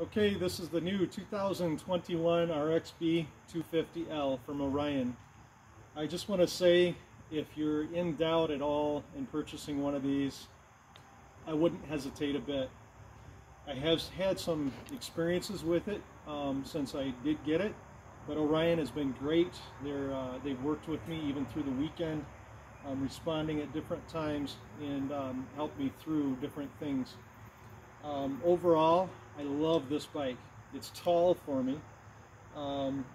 Okay, this is the new 2021 RXB 250L from Orion. I just want to say, if you're in doubt at all in purchasing one of these, I wouldn't hesitate a bit. I have had some experiences with it since I did get it, but Orion has been great. They've worked with me even through the weekend, responding at different times and helped me through different things. Overall, I love this bike. It's tall for me.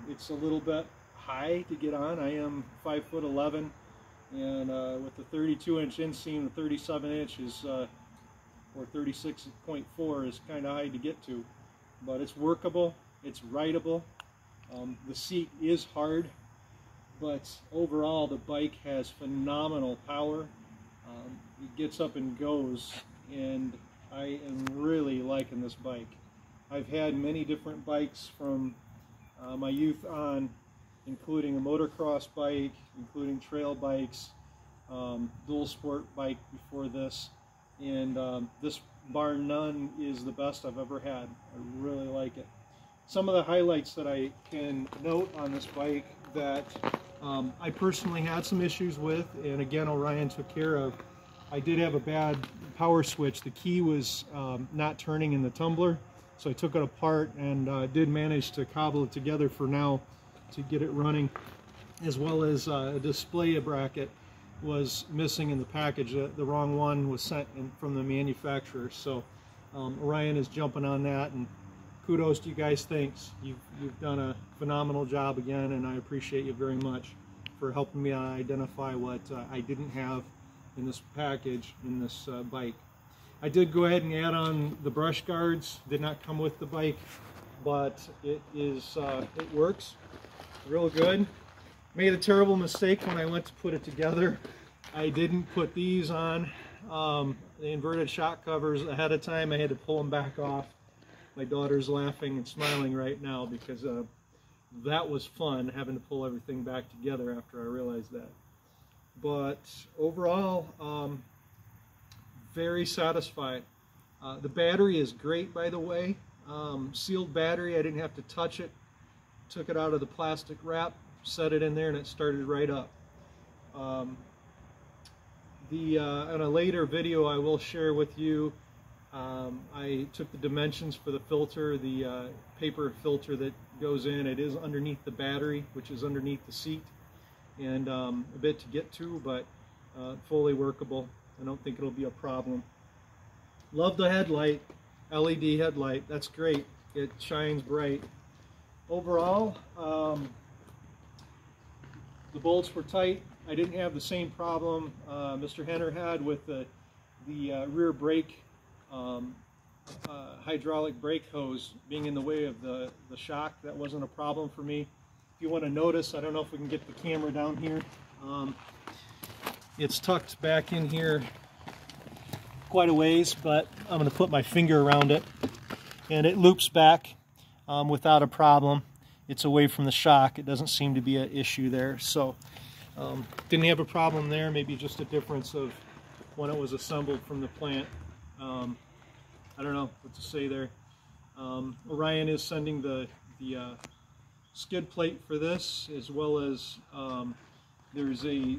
It's a little bit high to get on. I am 5'11", and with the 32-inch inseam, the 37-inch is, or 36.4 is kind of high to get to. But it's workable. It's rideable. The seat is hard, but overall the bike has phenomenal power. It gets up and goes, and I am really liking this bike. I've had many different bikes from my youth on, including a motocross bike, including trail bikes, dual sport bike before this, and this bar none is the best I've ever had. I really like it. Some of the highlights that I can note on this bike that I personally had some issues with, and again Orion took care of. I did have a bad power switch. The key was not turning in the tumbler, so I took it apart and did manage to cobble it together for now to get it running, as well as a display bracket was missing in the package. The wrong one was sent in from the manufacturer, so Orion is jumping on that, and kudos to you guys. Thanks. You've done a phenomenal job again, and I appreciate you very much for helping me identify what I didn't have in this package, in this bike. I did go ahead and add on the brush guards. Did not come with the bike, but it is it works real good. Made a terrible mistake when I went to put it together. I didn't put these on, the inverted shock covers, ahead of time. I had to pull them back off. My daughter's laughing and smiling right now because that was fun, having to pull everything back together after I realized that. But overall, very satisfied. The battery is great, by the way. Sealed battery, I didn't have to touch it. Took it out of the plastic wrap, set it in there, and it started right up. In a later video I will share with you, I took the dimensions for the filter, the paper filter that goes in. It is underneath the battery, which is underneath the seat. And a bit to get to, but fully workable. I don't think it'll be a problem. Love the headlight, LED headlight. That's great. It shines bright. Overall, the bolts were tight. I didn't have the same problem Mr. Henner had with the rear brake, hydraulic brake hose being in the way of the shock. That wasn't a problem for me. If you want to notice, I don't know if we can get the camera down here. It's tucked back in here quite a ways, but I'm going to put my finger around it. And it loops back without a problem. It's away from the shock. It doesn't seem to be an issue there. So didn't have a problem there. Maybe just a difference of when it was assembled from the plant. I don't know what to say there. Orion is sending the skid plate for this, as well as there's a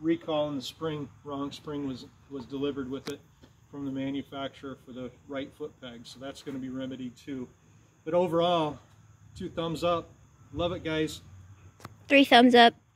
recall in the spring. Wrong spring was delivered with it from the manufacturer for the right foot peg, so that's going to be remedied too. But overall, 2 thumbs up. Love it, guys. 3 thumbs up.